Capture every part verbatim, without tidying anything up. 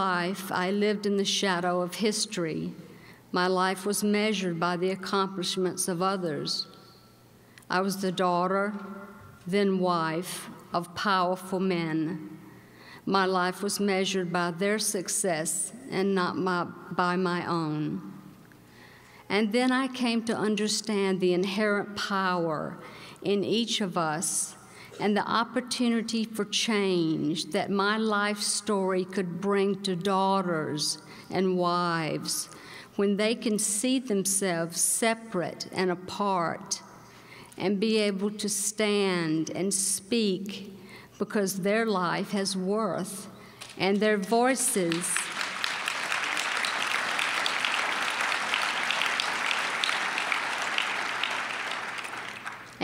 life, I lived in the shadow of history. My life was measured by the accomplishments of others. I was the daughter, then wife, of powerful men. My life was measured by their success and not my, by my own. And then I came to understand the inherent power in each of us and the opportunity for change that my life story could bring to daughters and wives when they can see themselves separate and apart and be able to stand and speak because their life has worth and their voices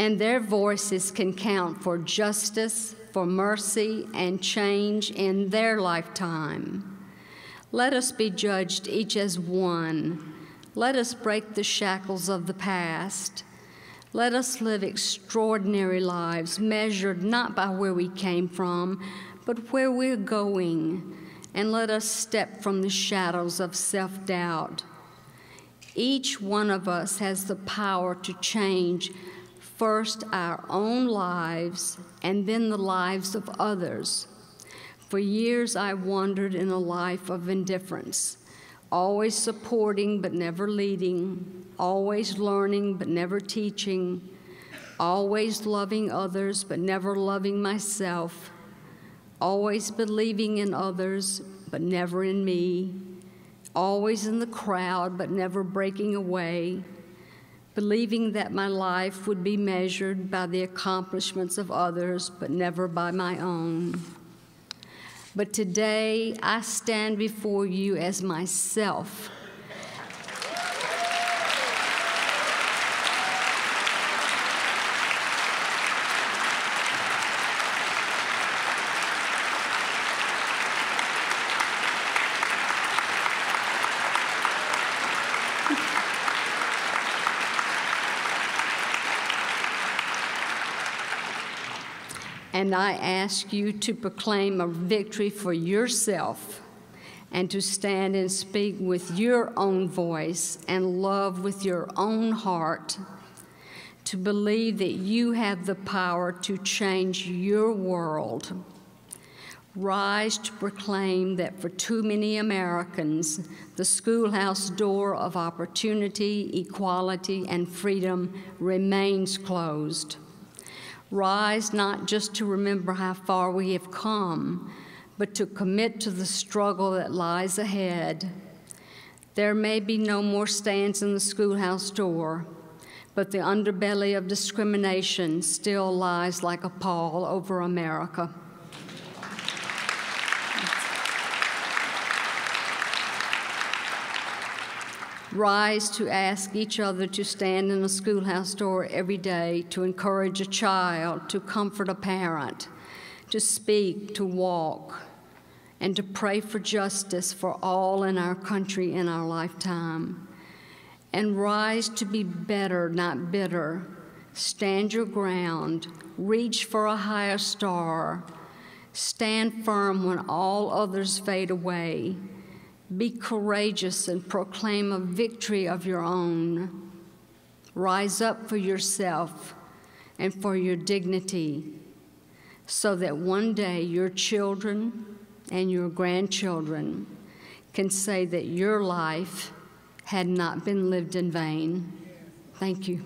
and their voices can count for justice, for mercy, and change in their lifetime. Let us be judged each as one. Let us break the shackles of the past. Let us live extraordinary lives measured not by where we came from, but where we're going, and let us step from the shadows of self-doubt. Each one of us has the power to change first our own lives, and then the lives of others. For years, I wandered in a life of indifference, always supporting but never leading, always learning but never teaching, always loving others but never loving myself, always believing in others but never in me, always in the crowd but never breaking away, believing that my life would be measured by the accomplishments of others, but never by my own. But today, I stand before you as myself. And I ask you to proclaim a victory for yourself and to stand and speak with your own voice and love with your own heart, to believe that you have the power to change your world. Rise to proclaim that for too many Americans, the schoolhouse door of opportunity, equality, and freedom remains closed. Rise not just to remember how far we have come, but to commit to the struggle that lies ahead. There may be no more stands in the schoolhouse door, but the underbelly of discrimination still lies like a pall over America. Rise to ask each other to stand in a schoolhouse door every day, to encourage a child, to comfort a parent, to speak, to walk, and to pray for justice for all in our country in our lifetime. And rise to be better, not bitter. Stand your ground, reach for a higher star, stand firm when all others fade away. Be courageous and proclaim a victory of your own. Rise up for yourself and for your dignity so that one day your children and your grandchildren can say that your life had not been lived in vain. Thank you.